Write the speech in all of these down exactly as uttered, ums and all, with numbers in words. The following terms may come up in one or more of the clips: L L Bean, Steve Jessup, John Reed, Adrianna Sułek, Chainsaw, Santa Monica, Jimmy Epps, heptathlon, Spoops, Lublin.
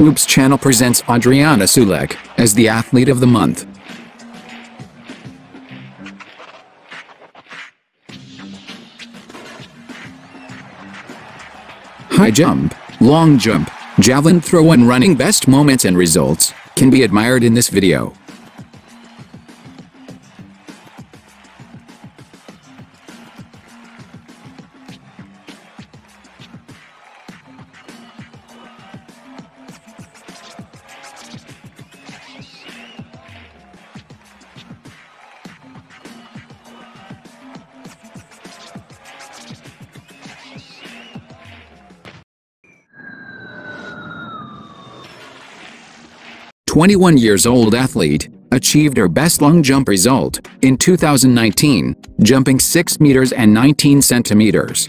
Spoops channel presents Adrianna Sułek as the athlete of the month. High jump, long jump, javelin throw and running best moments and results can be admired in this video. twenty-one years old athlete achieved her best long jump result in two thousand nineteen, jumping six meters and nineteen centimeters.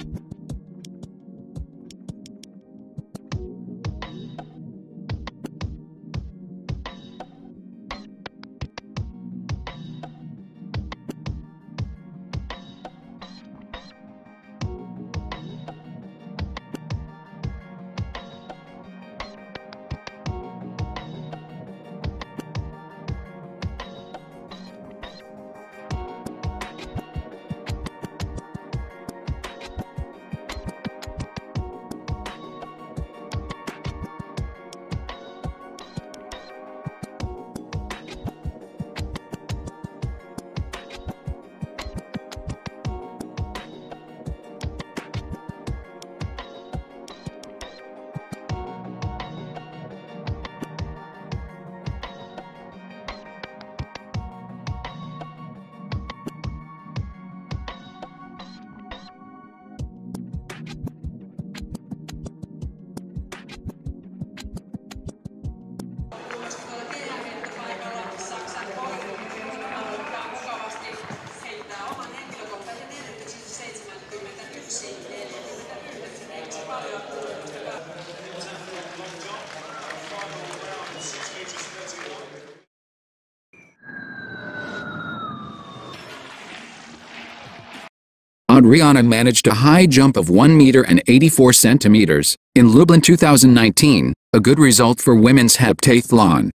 Adrianna managed a high jump of one meter and eighty-four centimeters in Lublin two thousand nineteen, a good result for women's heptathlon.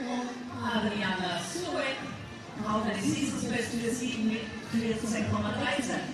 Adrianna Sułek, auf eine Seasons-Beste der sieben Meter vierzehn Komma dreizehn. Cool.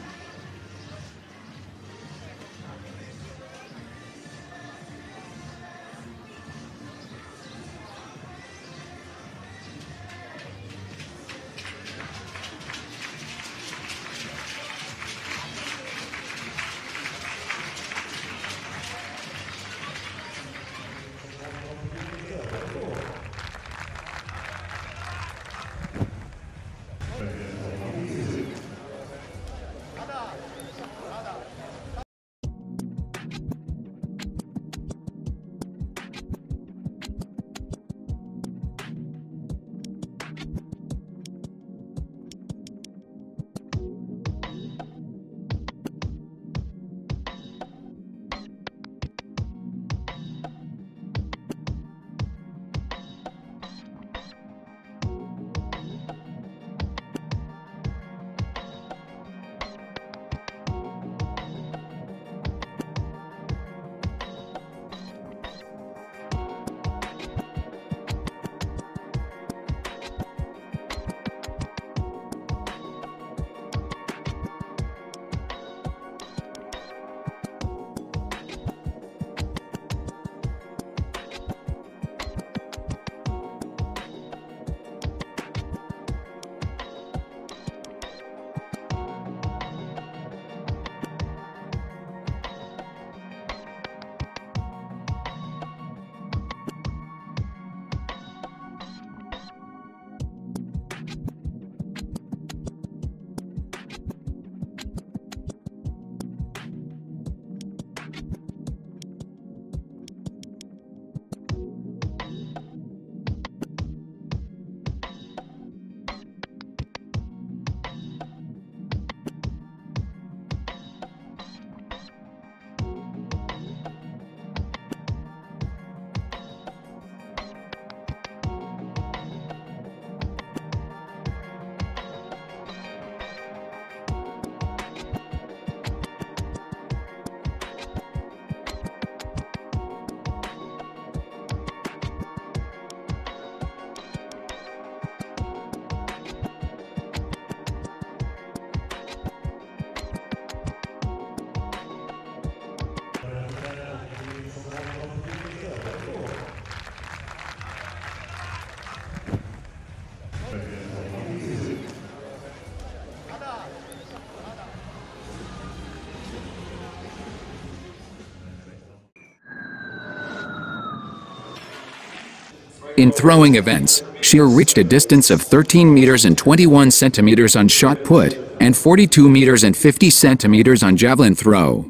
In throwing events, Scheer reached a distance of thirteen meters and twenty-one centimeters on shot put, and forty-two meters and fifty centimeters on javelin throw.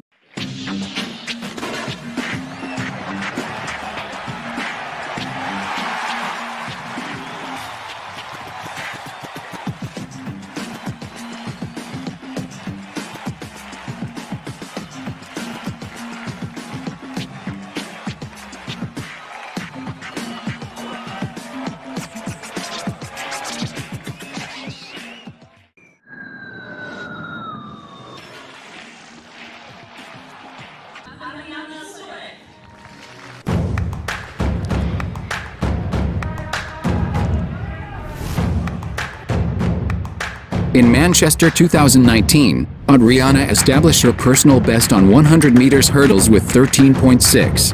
Adrianna Sułek. In Manchester two thousand nineteen, Adrianna established her personal best on one hundred meters hurdles with thirteen point six.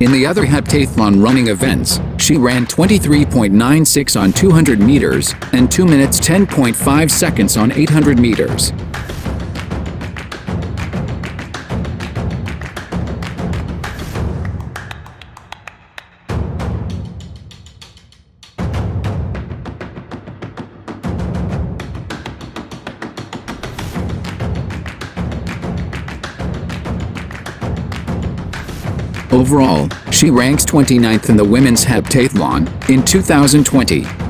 In the other heptathlon running events, she ran twenty-three point nine six on two hundred meters and two minutes ten point five seconds on eight hundred meters. Overall, she ranks twenty-ninth in the women's heptathlon in two thousand twenty.